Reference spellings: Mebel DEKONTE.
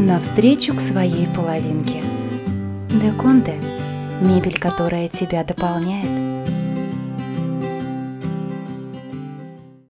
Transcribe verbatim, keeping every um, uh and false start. навстречу к своей половинке. Деконте – мебель, которая тебя дополняет.